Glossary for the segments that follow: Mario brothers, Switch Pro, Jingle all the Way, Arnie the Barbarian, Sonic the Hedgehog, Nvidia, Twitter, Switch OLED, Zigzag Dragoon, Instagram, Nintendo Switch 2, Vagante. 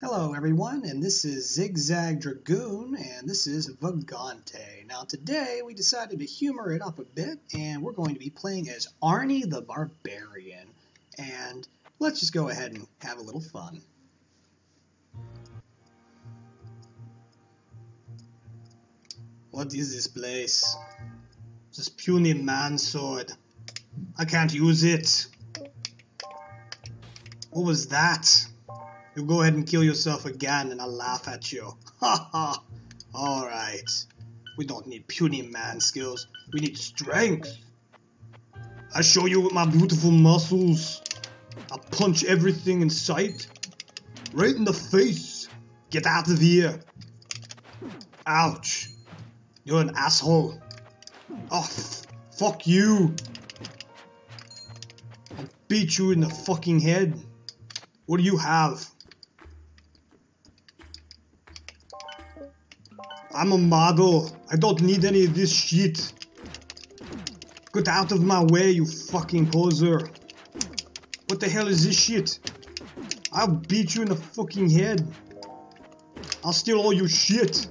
Hello everyone, and this is Zigzag Dragoon, and this is Vagante. Now today we decided to humor it up a bit, and we're going to be playing as Arnie the Barbarian. And let's just go ahead and have a little fun. What is this place? This puny mansword. I can't use it. What was that? You go ahead and kill yourself again and I'll laugh at you. Ha ha. Alright. We don't need puny man skills. We need strength. I show you with my beautiful muscles. I punch everything in sight. Right in the face. Get out of here. Ouch. You're an asshole. Oh, fuck you. I'll beat you in the fucking head. What do you have? I'm a model. I don't need any of this shit. Get out of my way, you fucking poser. What the hell is this shit? I'll beat you in the fucking head. I'll steal all your shit.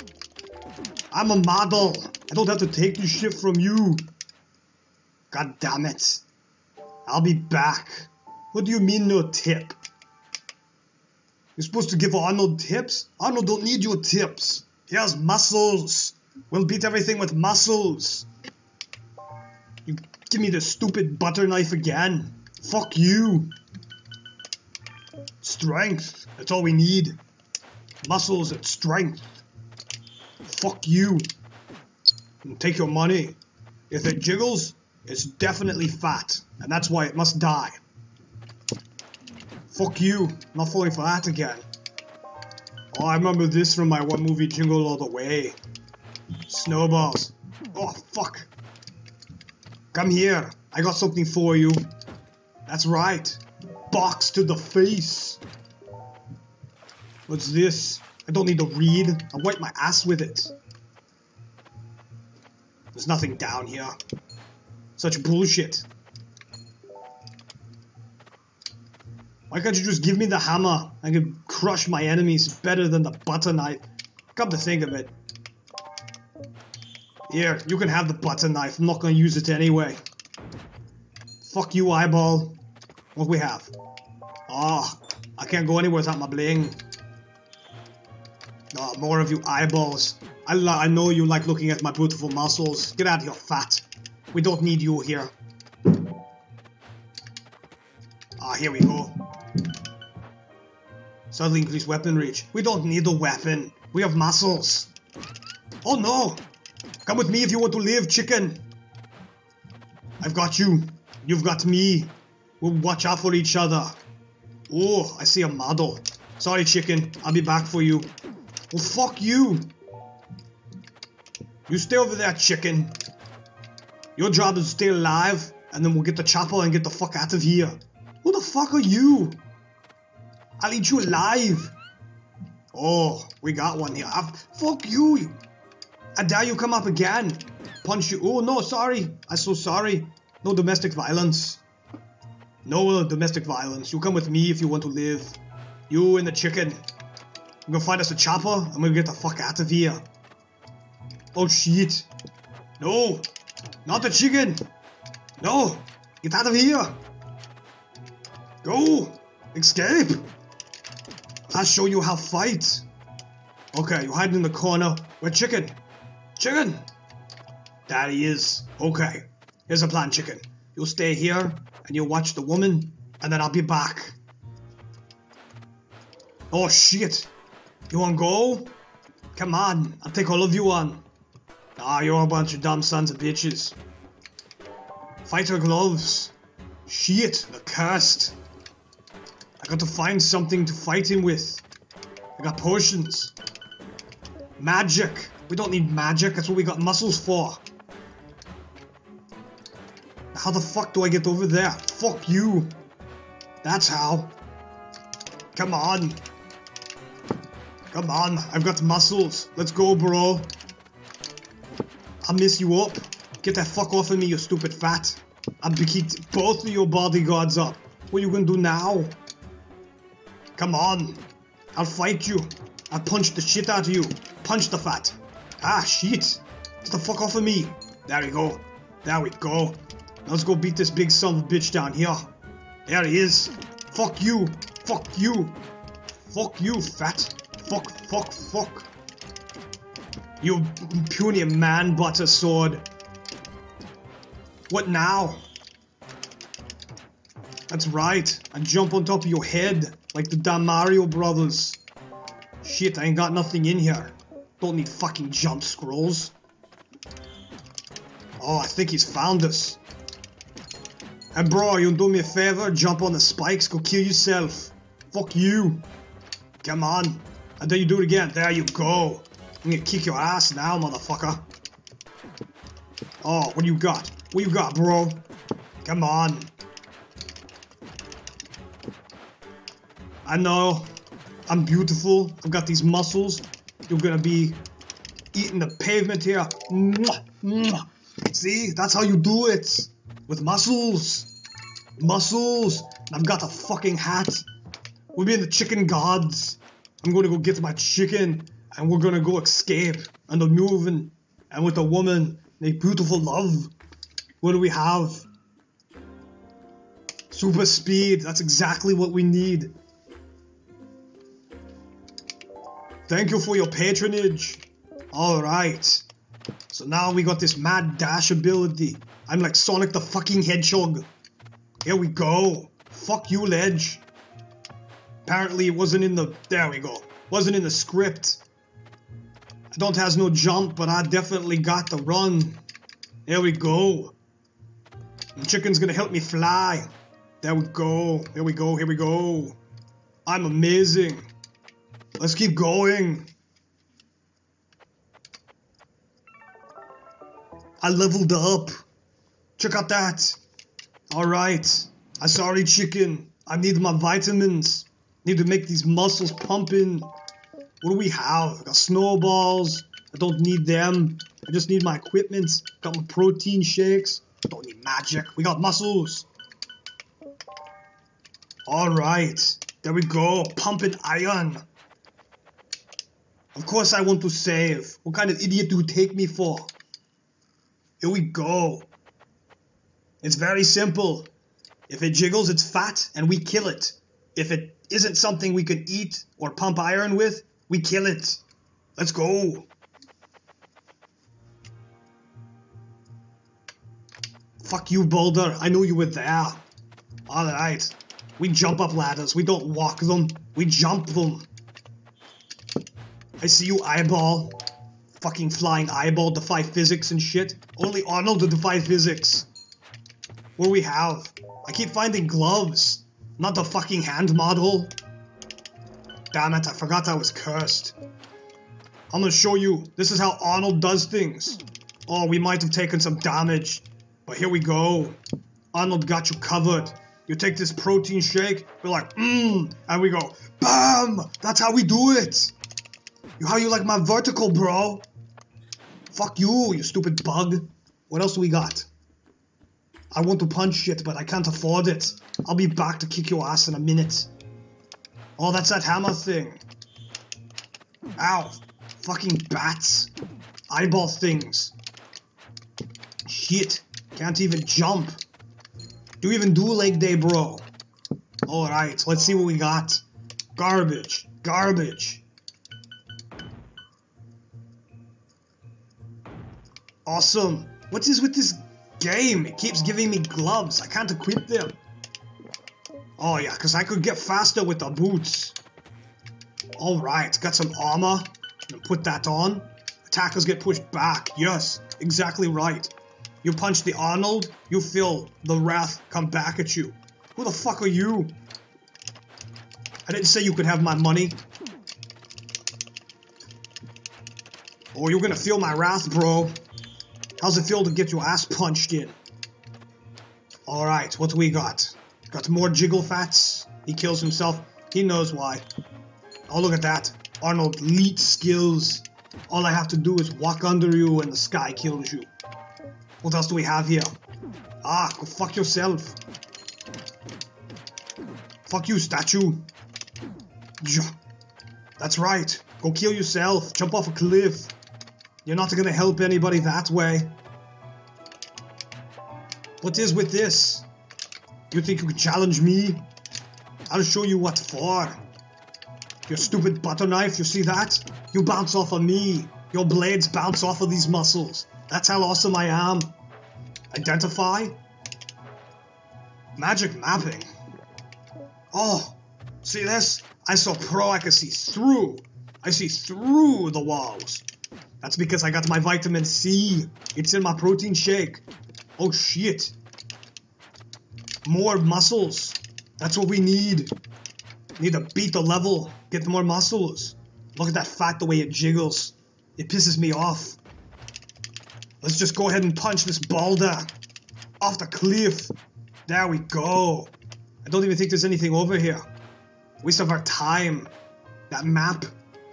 I'm a model. I don't have to take this shit from you. God damn it. I'll be back. What do you mean no tip? You're supposed to give Arnold tips? Arnold don't need your tips. He has muscles. We'll beat everything with muscles. You give me the stupid butter knife again. Fuck you. Strength. That's all we need. Muscles and strength. Fuck you. And take your money. If it jiggles, it's definitely fat. And that's why it must die. Fuck you. Not falling for that again. Oh, I remember this from my one movie, Jingle All the Way. Snowballs. Oh, fuck. Come here. I got something for you. That's right. Box to the face. What's this? I don't need to read. I'll wipe my ass with it. There's nothing down here. Such bullshit. Why can't you just give me the hammer? I can crush my enemies better than the butter knife. Come to think of it. Here, you can have the butter knife. I'm not going to use it anyway. Fuck you, eyeball. What do we have? Ah, oh, I can't go anywhere without my bling. Ah, oh, more of you eyeballs. I know you like looking at my beautiful muscles. Get out of here, fat. We don't need you here. Ah, oh, here we go. Suddenly increase weapon reach. We don't need a weapon. We have muscles. Oh no! Come with me if you want to live, chicken. I've got you. You've got me. We'll watch out for each other. Oh, I see a model. Sorry, chicken. I'll be back for you. Well, fuck you. You stay over there, chicken. Your job is to stay alive, and then we'll get the chopper and get the fuck out of here. Who the fuck are you? I'll eat you alive! Oh, we got one here. Fuck you! I dare you come up again! Punch you. Oh no, sorry! I'm so sorry. No domestic violence. No domestic violence. You come with me if you want to live. You and the chicken. We're gonna find us a chopper and we'll get the fuck out of here. Oh shit. No! Not the chicken! No! Get out of here! Go! Escape! I'll show you how to fight. Okay, you hide in the corner. Where chicken? Chicken! There he is. Okay. Here's a plan, chicken. You'll stay here, and you'll watch the woman, and then I'll be back. Oh, shit. You wanna go? Come on. I'll take all of you on. Ah, you're a bunch of dumb sons of bitches. Fighter gloves. Shit, they're cursed. I got to find something to fight him with. I got potions. Magic. We don't need magic. That's what we got muscles for. How the fuck do I get over there? Fuck you. That's how. Come on. Come on. I've got muscles. Let's go, bro. I'll miss you up. Get that fuck off of me, you stupid fat. I'll beat both of your bodyguards up. What are you gonna do now? Come on. I'll fight you. I'll punch the shit out of you. Punch the fat. Ah, shit. Get the fuck off of me. There we go. There we go. Now let's go beat this big son of a bitch down here. There he is. Fuck you. Fuck you. Fuck you, fat. Fuck, fuck, fuck. You puny man butter sword. What now? That's right. I jump on top of your head like the damn Mario brothers. Shit, I ain't got nothing in here. Don't need fucking jump scrolls. Oh, I think he's found us. Hey bro, you do me a favor? Jump on the spikes, go kill yourself. Fuck you. Come on. I dare you do it again. There you go. I'm gonna kick your ass now, motherfucker. Oh, what do you got? What you got, bro? Come on. I know. I'm beautiful. I've got these muscles. You're gonna be eating the pavement here. Mwah, mwah. See? That's how you do it. With muscles. Muscles. And I've got a fucking hat. We'll be in the chicken gods. I'm gonna go get my chicken. And we're gonna go escape. And I'm moving. And with a woman. A beautiful love. What do we have? Super speed. That's exactly what we need. Thank you for your patronage. Alright. So now we got this mad dash ability. I'm like Sonic the fucking Hedgehog. Here we go. Fuck you, Ledge. Apparently it wasn't in the... There we go. Wasn't in the script. I don't has no jump, but I definitely got the run. There we go. The chicken's gonna help me fly. There we go. Here we go. Here we go. I'm amazing. Let's keep going. I leveled up. Check out that. Alright. I'm sorry, chicken. I need my vitamins. Need to make these muscles pumping. What do we have? I got snowballs. I don't need them. I just need my equipment. Got my protein shakes. Don't need magic. We got muscles. Alright. There we go. Pumping iron. Of course I want to save. What kind of idiot do you take me for? Here we go. It's very simple. If it jiggles, it's fat, and we kill it. If it isn't something we could eat or pump iron with, we kill it. Let's go. Fuck you, Boulder. I knew you were there. Alright. We jump up ladders. We don't walk them. We jump them. I see you, eyeball. Fucking flying eyeball, defy physics and shit. Only Arnold to defy physics. What do we have? I keep finding gloves. Not the fucking hand model. Damn it, I forgot I was cursed. I'm gonna show you. This is how Arnold does things. Oh, we might have taken some damage. But here we go. Arnold got you covered. You take this protein shake. We're like, and we go, BAM! That's how we do it. How you like my vertical, bro? Fuck you, you stupid bug. What else do we got? I want to punch shit, but I can't afford it. I'll be back to kick your ass in a minute. Oh, that's that hammer thing. Ow. Fucking bats. Eyeball things. Shit. Can't even jump. Do you even do leg day, bro? Alright, let's see what we got. Garbage. Garbage. Awesome. What is with this game? It keeps giving me gloves. I can't equip them. Oh yeah, because I could get faster with the boots. Alright, got some armor. I'm gonna put that on. Attackers get pushed back. Yes, exactly right. You punch the Arnold, you feel the wrath come back at you. Who the fuck are you? I didn't say you could have my money. Oh, you're gonna feel my wrath, bro. How's it feel to get your ass punched in? Alright, what do we got? Got more jiggle fats. He kills himself. He knows why. Oh, look at that. Arnold leet skills. All I have to do is walk under you and the sky kills you. What else do we have here? Ah, go fuck yourself. Fuck you, statue. That's right. Go kill yourself. Jump off a cliff. You're not gonna help anybody that way. What is with this? You think you can challenge me? I'll show you what for. Your stupid butter knife, you see that? You bounce off of me. Your blades bounce off of these muscles. That's how awesome I am. Identify? Magic mapping. Oh, see this? I so pro I can see through. I see through the walls. That's because I got my vitamin C. It's in my protein shake. Oh shit. More muscles. That's what we need. Need to beat the level. Get more muscles. Look at that fat, the way it jiggles. It pisses me off. Let's just go ahead and punch this boulder off the cliff. There we go. I don't even think there's anything over here. Waste of our time. That map.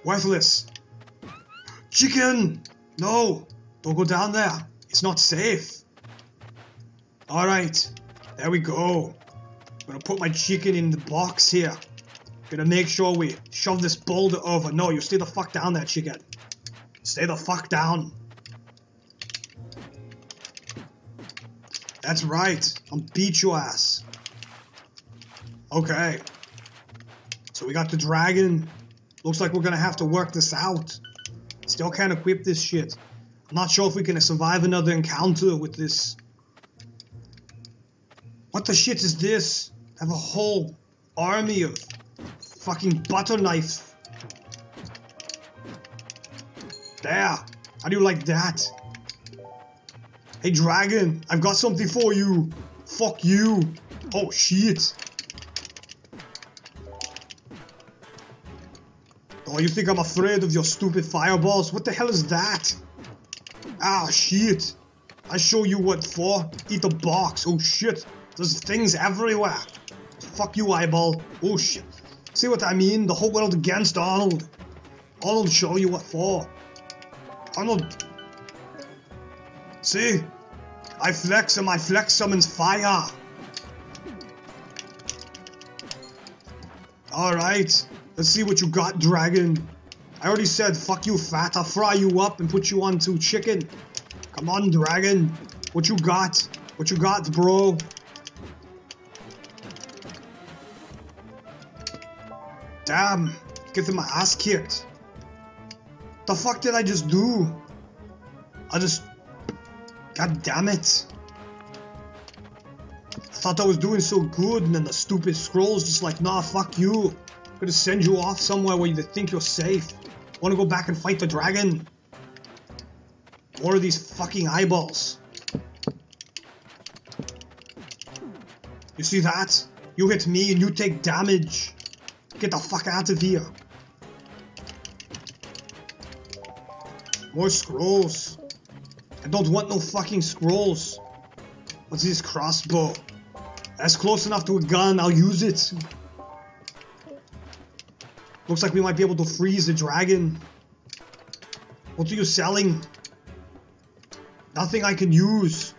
Worthless. Chicken! No! Don't go down there. It's not safe. Alright. There we go. I'm gonna put my chicken in the box here. Gonna make sure we shove this boulder over. No, you stay the fuck down there, chicken. Stay the fuck down. That's right. I'll beat your ass. Okay. So we got the dragon. Looks like we're gonna have to work this out. Still can't equip this shit. I'm not sure if we can survive another encounter with this. What the shit is this? I have a whole army of fucking butter knives. There. How do you like that? Hey dragon, I've got something for you. Fuck you. Oh shit. Oh, you think I'm afraid of your stupid fireballs? What the hell is that? Ah shit. I show you what for. Eat the box. Oh shit. There's things everywhere. Fuck you, eyeball. Oh shit. See what I mean? The whole world against Arnold. Arnold show you what for. Arnold. See? I flex and my flex summons fire. Alright. Let's see what you got, dragon. I already said, fuck you, fat. I'll fry you up and put you onto chicken. Come on, dragon. What you got? What you got, bro? Damn. Getting my ass kicked. The fuck did I just do? God damn it. I thought I was doing so good, and then the stupid scroll's just like, nah, fuck you. I'm gonna send you off somewhere where you think you're safe. Wanna go back and fight the dragon? More of these fucking eyeballs. You see that? You hit me and you take damage. Get the fuck out of here. More scrolls. I don't want no fucking scrolls. What's this crossbow? That's close enough to a gun, I'll use it. Looks like we might be able to freeze the dragon. What are you selling? Nothing I can use.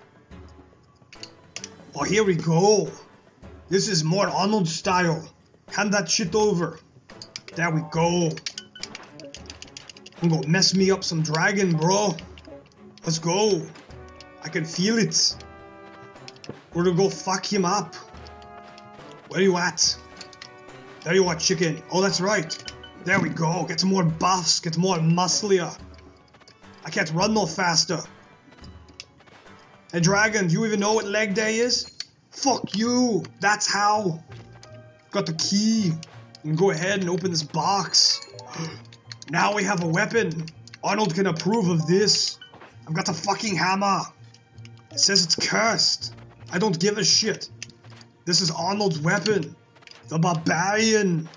Oh, here we go. This is more Arnold style. Hand that shit over. There we go. I'm gonna mess me up some dragon, bro. Let's go. I can feel it. We're gonna go fuck him up. Where you at? There you are, chicken. Oh, that's right. There we go. Get some more buffs. Get more musclier. I can't run no faster. Hey, dragon, do you even know what leg day is? Fuck you. That's how. Got the key. You can go ahead and open this box. Now we have a weapon. Arnold can approve of this. I've got a fucking hammer. It says it's cursed. I don't give a shit. This is Arnold's weapon. The Barbarian.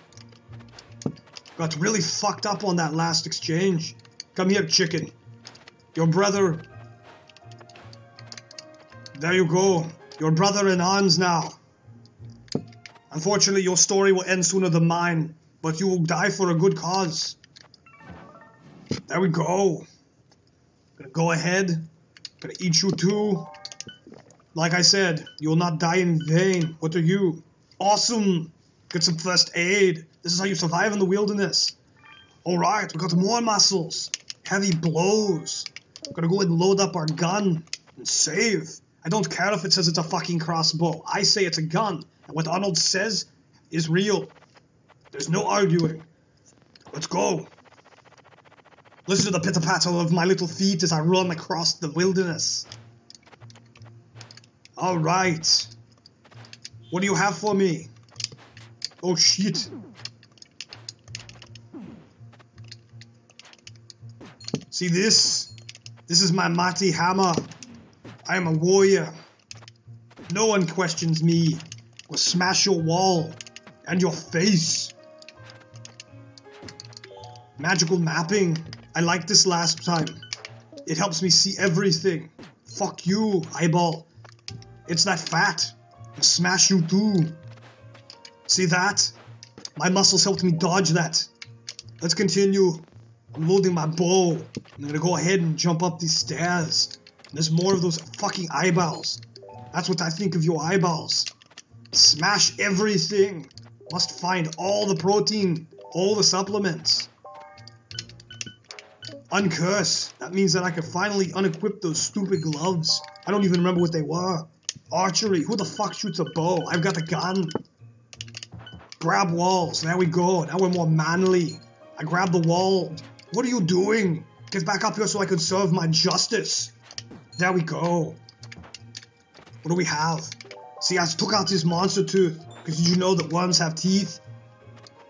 Got really fucked up on that last exchange. Come here, chicken. Your brother. There you go. Your brother in arms now. Unfortunately, your story will end sooner than mine, but you will die for a good cause. There we go. Gonna go ahead. Gonna eat you too. Like I said, you will not die in vain. What are you? Awesome. Get some first aid. This is how you survive in the wilderness. Alright, we got more muscles. Heavy blows. We're gonna go and load up our gun and save. I don't care if it says it's a fucking crossbow. I say it's a gun. And what Arnold says is real. There's no arguing. Let's go. Listen to the pitter-patter of my little feet as I run across the wilderness. Alright. What do you have for me? Oh shit. See this? This is my mighty hammer. I am a warrior. No one questions me. We'll smash your wall and your face. Magical mapping. I liked this last time. It helps me see everything. Fuck you, eyeball. It's that fat. I'll smash you too. See that? My muscles helped me dodge that. Let's continue. I'm loading my bow. I'm gonna go ahead and jump up these stairs. There's more of those fucking eyeballs. That's what I think of your eyeballs. Smash everything. Must find all the protein, all the supplements. Uncurse. That means that I can finally unequip those stupid gloves. I don't even remember what they were. Archery. Who the fuck shoots a bow? I've got a gun. Grab walls. There we go. Now we're more manly. I grab the wall. What are you doing? Get back up here so I can serve my justice. There we go. What do we have? See, I took out this monster tooth. Because did you know that worms have teeth?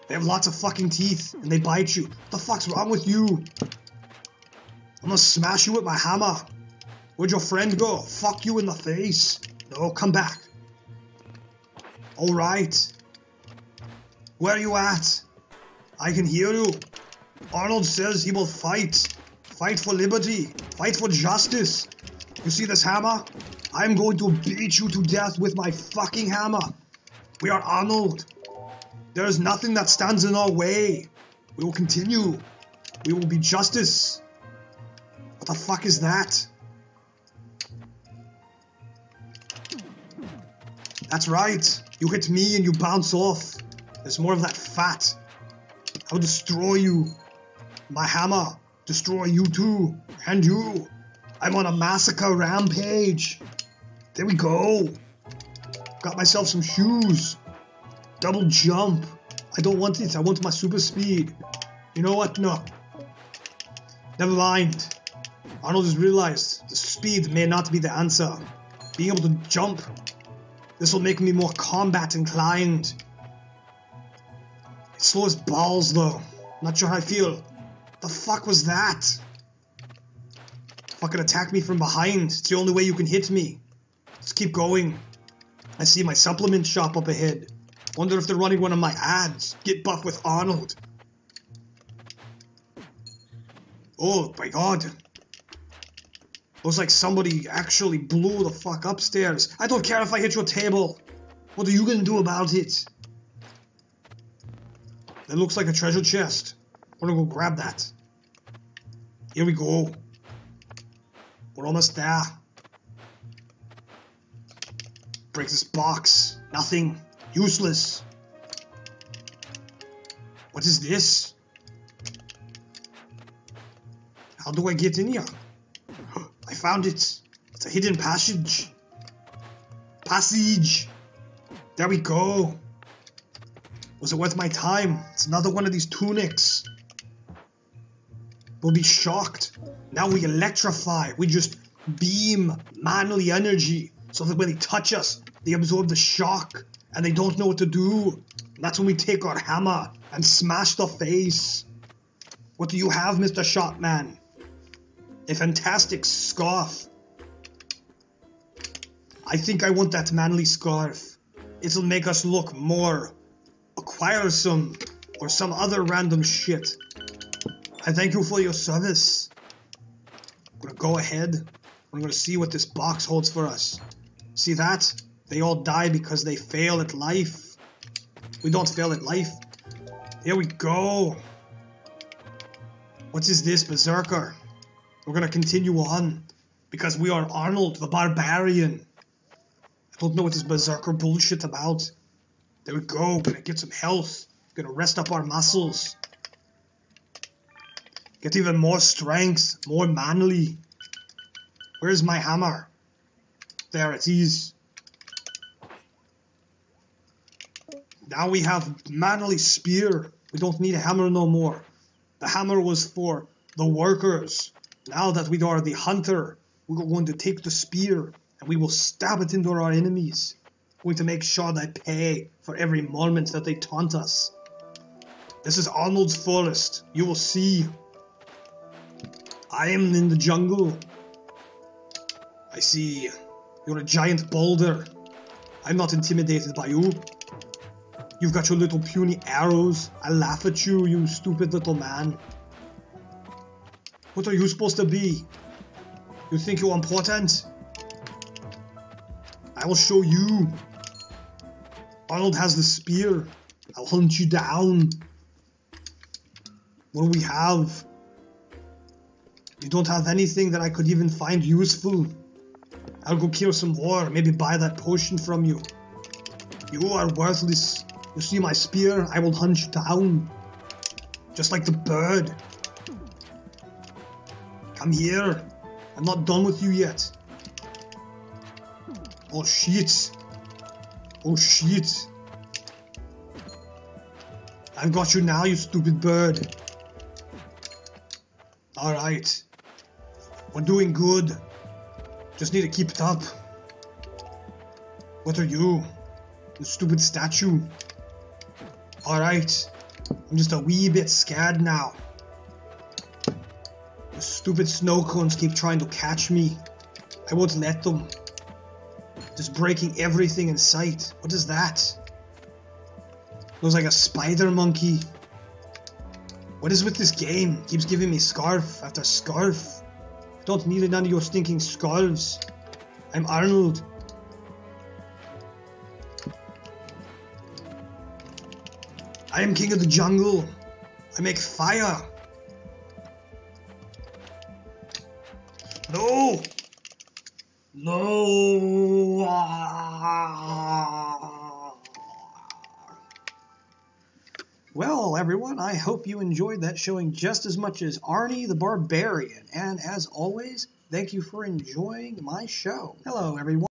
They have lots of fucking teeth. And they bite you. What the fuck's wrong with you? I'm gonna smash you with my hammer. Where'd your friend go? Fuck you in the face. No, come back. Alright. Where are you at? I can hear you. Arnold says he will fight. Fight for liberty. Fight for justice. You see this hammer? I'm going to beat you to death with my fucking hammer. We are Arnold. There is nothing that stands in our way. We will continue. We will be justice. What the fuck is that? That's right. You hit me and you bounce off. There's more of that fat. I'll destroy you. My hammer. Destroy you too. And you. I'm on a massacre rampage. There we go. Got myself some shoes. Double jump. I don't want it. I want my super speed. You know what? No. Never mind. Arnold has realized the speed may not be the answer. Being able to jump. This will make me more combat inclined. It slows balls though. Not sure how I feel. The fuck was that? Fucking attack me from behind. It's the only way you can hit me. Let's keep going. I see my supplement shop up ahead. Wonder if they're running one of my ads. Get buff with Arnold. Oh my god. Looks like somebody actually blew the fuck upstairs. I don't care if I hit your table. What are you gonna do about it? That looks like a treasure chest. I'm gonna go grab that. Here we go. We're almost there. Break this box. Nothing. Useless. What is this? How do I get in here? I found it. It's a hidden passage. Passage. There we go. Was it worth my time? It's another one of these tunics. We'll be shocked. Now we electrify. We just beam manly energy. So that when they touch us, they absorb the shock. And they don't know what to do. And that's when we take our hammer and smash the face. What do you have, Mr. Shotman? A fantastic scarf. I think I want that manly scarf. It'll make us look more acquiresome or some other random shit. I thank you for your service. I'm gonna go ahead. I'm gonna see what this box holds for us. See that? They all die because they fail at life. We don't fail at life. Here we go. What is this, Berserker? We're gonna continue on because we are Arnold the Barbarian. I don't know what this berserker bullshit about. There we go. Gonna get some health. Gonna rest up our muscles. Get even more strength, more manly. Where's my hammer? There it is. Now we have manly spear. We don't need a hammer no more. The hammer was for the workers. Now that we are the hunter, we're going to take the spear and we will stab it into our enemies. We're going to make sure they pay for every moment that they taunt us. This is Arnold's forest. You will see. I am in the jungle. I see. You're a giant boulder. I'm not intimidated by you. You've got your little puny arrows. I laugh at you, you stupid little man. What are you supposed to be? You think you're important? I will show you. Arnold has the spear. I'll hunt you down. What do we have? You don't have anything that I could even find useful. I'll go kill some more, maybe buy that potion from you. You are worthless. You see my spear? I will hunt you down. Just like the bird. Come here. I'm not done with you yet. Oh shit. Oh shit. I've got you now, you stupid bird. Alright. We're doing good. Just need to keep it up. What are you? You stupid statue. Alright. I'm just a wee bit scared now. The stupid snow cones keep trying to catch me. I won't let them. Just breaking everything in sight. What is that? Looks like a spider monkey. What is with this game? Keeps giving me scarf after scarf. I don't need none of your stinking scarves. I'm Arnold. I am king of the jungle. I make fire. No! No! Well, everyone, I hope you enjoyed that showing just as much as Arnie the Barbarian. And as always, thank you for enjoying my show. Hello, everyone.